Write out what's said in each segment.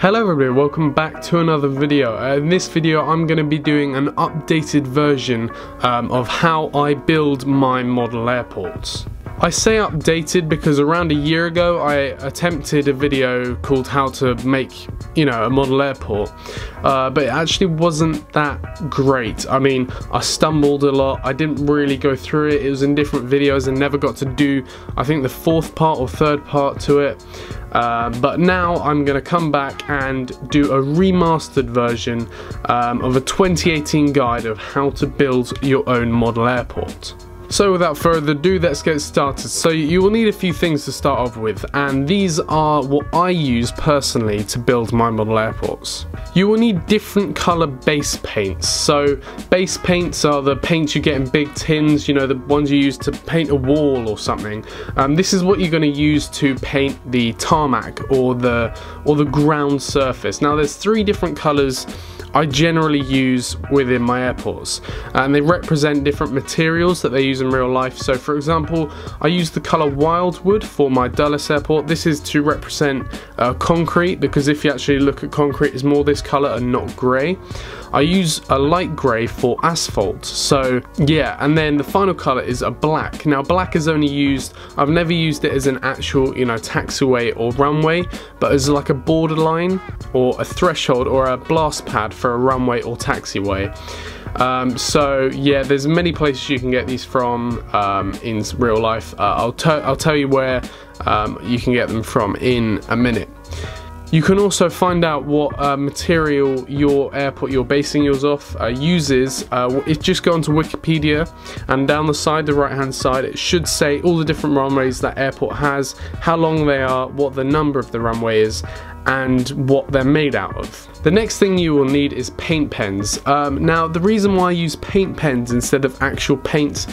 Hello everybody, welcome back to another video. In this video I'm going to be doing an updated version of how I build my model airports. I say updated because around a year ago I attempted a video called how to make, you know, a model airport, but it actually wasn't that great. I mean, I stumbled a lot, I didn't really go through it, it was in different videos and never got to do, I think, the fourth part or third part to it, but now I'm going to come back and do a remastered version of a 2018 guide of how to build your own model airport. So without further ado, let's get started. So you will need a few things to start off with, and these are what I use personally to build my model airports. You will need different colour base paints. So base paints are the paints you get in big tins, you know, the ones you use to paint a wall or something. This is what you're going to use to paint the tarmac or the ground surface. Now there's three different colours I generally use within my airports, and they represent different materials that they use in real life. So for example, I use the colour wildwood for my Dulles airport. This is to represent concrete, because if you actually look at concrete, it's more this colour and not grey. I use a light grey for asphalt, so yeah. And then the final colour is a black. Now black is only used, I've never used it as an actual, you know, taxiway or runway, but as like a borderline or a threshold or a blast pad for a runway or taxiway. So yeah, there's many places you can get these from in real life. I'll tell you where you can get them from in a minute. You can also find out what material your airport you're basing yours off uses. Just go onto Wikipedia, and down the side, the right hand side, it should say all the different runways that airport has, how long they are, what the number of the runway is, and what they're made out of. The next thing you will need is paint pens. Now the reason why I use paint pens instead of actual paints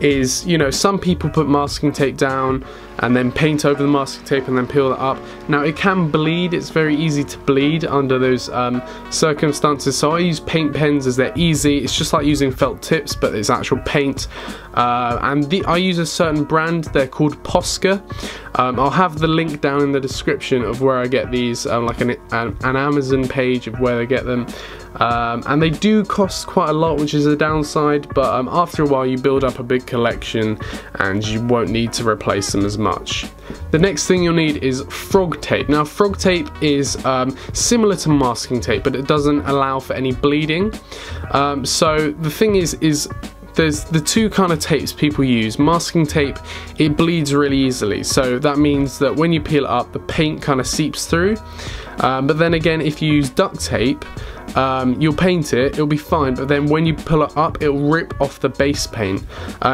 is, you know, some people put masking tape down and then paint over the masking tape and then peel it up. Now it can bleed, it's very easy to bleed under those circumstances, so I use paint pens as they're easy. It's just like using felt tips, but it's actual paint. I use a certain brand, they're called Posca. I'll have the link down in the description of where I get these, like an Amazon page of where they get them. And they do cost quite a lot, which is a downside, but after a while you build up a big collection and you won't need to replace them as much. The next thing you'll need is frog tape. Now frog tape is similar to masking tape, but it doesn't allow for any bleeding. So the thing is there's the two kind of tapes people use. Masking tape, it bleeds really easily, so that means that when you peel it up, the paint kind of seeps through. But then again, if you use duct tape, you'll paint it, it'll be fine, but then when you pull it up, it'll rip off the base paint.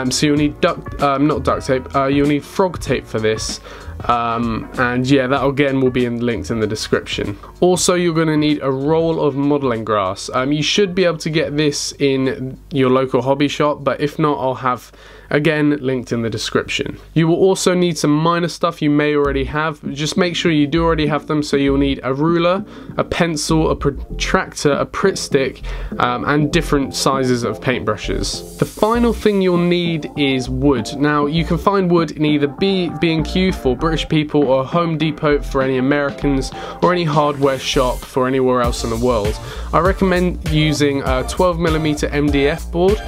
So you'll need you'll need frog tape for this. And yeah, that again will be linked in the description. Also, you're going to need a roll of modelling grass. You should be able to get this in your local hobby shop, but if not, I'll have again linked in the description. You will also need some minor stuff you may already have, just make sure you do already have them. So you'll need a ruler, a pencil, a protractor, a Pritt stick, and different sizes of paintbrushes. The final thing you'll need is wood. Now you can find wood in either B&Q for British people, or Home Depot for any Americans, or any hardware shop for anywhere else in the world. I recommend using a 12mm MDF board.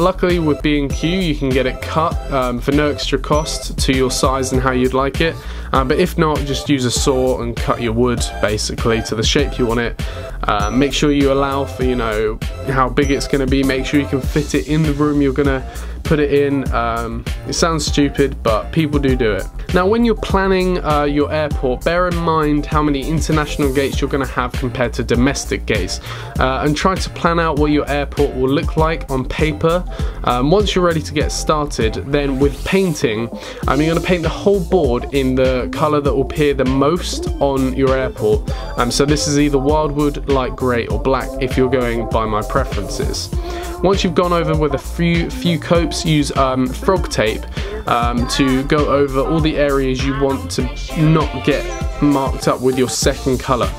Luckily with B&Q you can get it cut for no extra cost to your size and how you'd like it, but if not, just use a saw and cut your wood basically to the shape you want it. Make sure you allow for, you know, how big it's going to be, make sure you can fit it in the room you're going to put it in. It sounds stupid, but people do it. Now when you're planning your airport, bear in mind how many international gates you're going to have compared to domestic gates, and try to plan out what your airport will look like on paper. Once you're ready to get started, then with painting, you're going to paint the whole board in the colour that will appear the most on your airport. So this is either wildwood, light grey or black if you're going by my preferences. Once you've gone over with a few coats, use frog tape to go over all the areas you want to not get marked up with your second colour.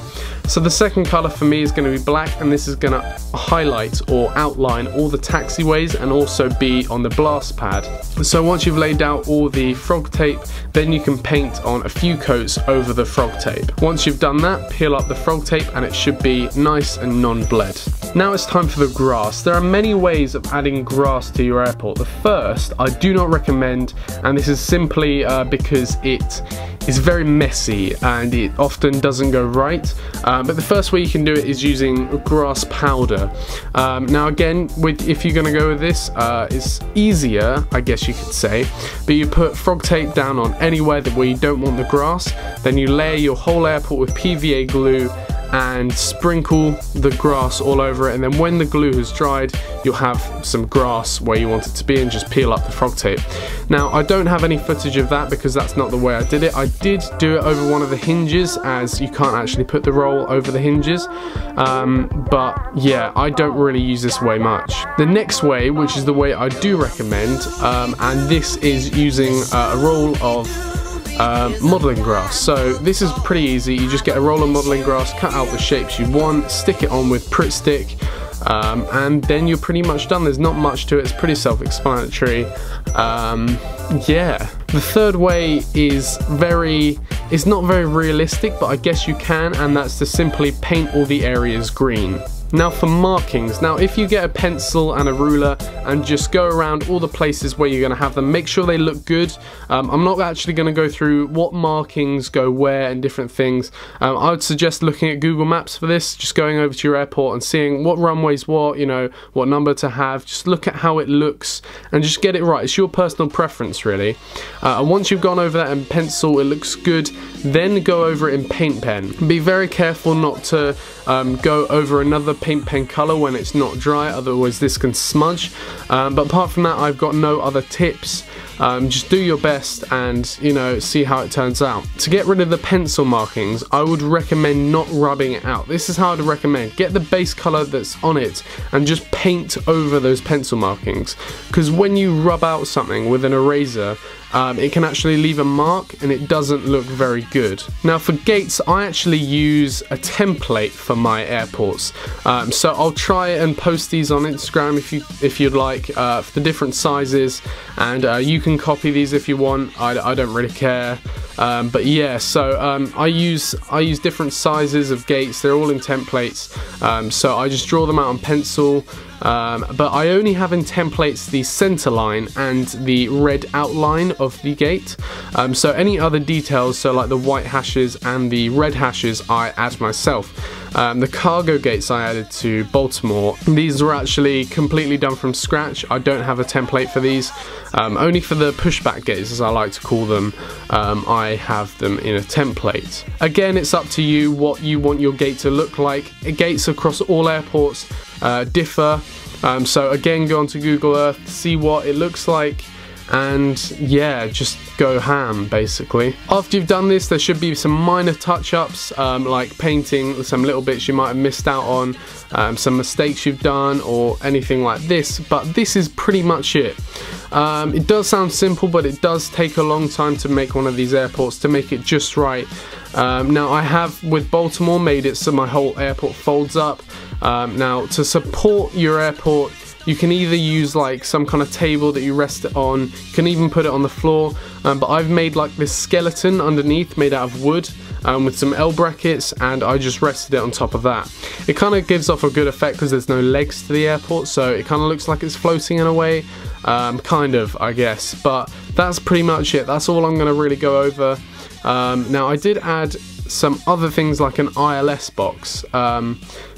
So the second colour for me is going to be black, and this is going to highlight or outline all the taxiways and also be on the blast pad. So once you've laid out all the frog tape, then you can paint on a few coats over the frog tape. Once you've done that, peel up the frog tape and it should be nice and non-bled. Now it's time for the grass. There are many ways of adding grass to your airport. The first I do not recommend, and this is simply because it's very messy and it often doesn't go right, but the first way you can do it is using grass powder. Now again, if you're going to go with this, it's easier, I guess you could say, but you put frog tape down on anywhere where you don't want the grass, then you layer your whole airport with PVA glue and sprinkle the grass all over it, and then when the glue has dried you'll have some grass where you want it to be, and just peel up the frog tape. Now I don't have any footage of that because that's not the way I did it. I did do it over one of the hinges, as you can't actually put the roll over the hinges, but yeah, I don't really use this way much. The next way, which is the way I do recommend, and this is using a roll of modeling grass. So this is pretty easy. You just get a roll of modeling grass, cut out the shapes you want, stick it on with Pritt stick, and then you're pretty much done. There's not much to it. It's pretty self-explanatory. Yeah. The third way is it's not very realistic, but I guess you can, and that's to simply paint all the areas green. Now for markings. Now if you get a pencil and a ruler and just go around all the places where you're going to have them, make sure they look good. I'm not actually going to go through what markings go where and different things. I would suggest looking at Google Maps for this, just going over to your airport and seeing what runways, what number to have. Just look at how it looks and just get it right. It's your personal preference really. And once you've gone over that in pencil, it looks good, then go over it in paint pen. Be very careful not to go over another paint pen colour when it's not dry, otherwise this can smudge, but apart from that I've got no other tips. Just do your best and see how it turns out. To get rid of the pencil markings, I would recommend not rubbing it out. This is how I'd recommend: get the base colour that's on it and just paint over those pencil markings, because when you rub out something with an eraser, it can actually leave a mark and it doesn't look very good. Now for gates, I actually use a template for my airports, so I'll try and post these on Instagram if you'd like, for the different sizes, and you can copy these if you want. I don't really care, but yeah. So I use different sizes of gates. They're all in templates, so I just draw them out on pencil. But I only have in templates the center line and the red outline of the gate, so any other details, so like the white hashes and the red hashes, I add myself. The cargo gates I added to Baltimore, these were actually completely done from scratch. I don't have a template for these, only for the pushback gates, as I like to call them, I have them in a template. Again, it's up to you what you want your gate to look like. Gates across all airports differ, so again, go onto Google Earth, see what it looks like, and yeah, just go ham basically. After you've done this, there should be some minor touch-ups, like painting some little bits you might have missed out on, some mistakes you've done or anything like this, but this is pretty much it. It does sound simple, but it does take a long time to make one of these airports, to make it just right. Now I have, with Baltimore, made it so my whole airport folds up. Now to support your airport, you can either use like some kind of table that you rest it on, you can even put it on the floor, but I've made like this skeleton underneath made out of wood, with some L brackets, and I just rested it on top of that. It kind of gives off a good effect because there's no legs to the airport, so it kind of looks like it's floating in a way, kind of, I guess, but that's pretty much it. That's all I'm going to really go over. Now I did add some other things like an ILS box.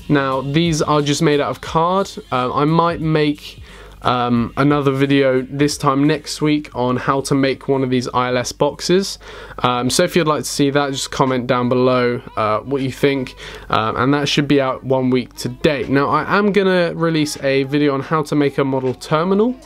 Now these are just made out of card. I might make another video this time next week on how to make one of these ILS boxes, so if you'd like to see that, just comment down below what you think, and that should be out 1 week today. Now I am gonna release a video on how to make a model terminal.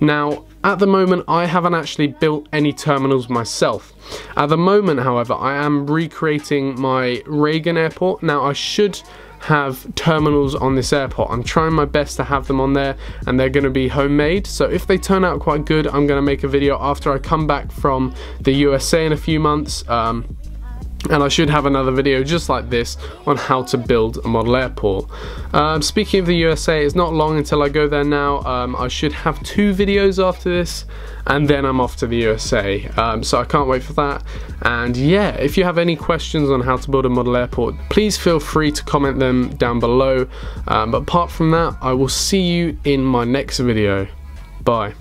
Now at the moment I haven't actually built any terminals myself. At the moment however, I am recreating my Reagan Airport. Now I should have terminals on this airport. I'm trying my best to have them on there, and they're going to be homemade, so if they turn out quite good, I'm going to make a video after I come back from the USA in a few months, And I should have another video just like this on how to build a model airport. Speaking of the USA, it's not long until I go there now. I should have 2 videos after this, and then I'm off to the USA. So I can't wait for that. And yeah, if you have any questions on how to build a model airport, please feel free to comment them down below. But apart from that, I will see you in my next video. Bye.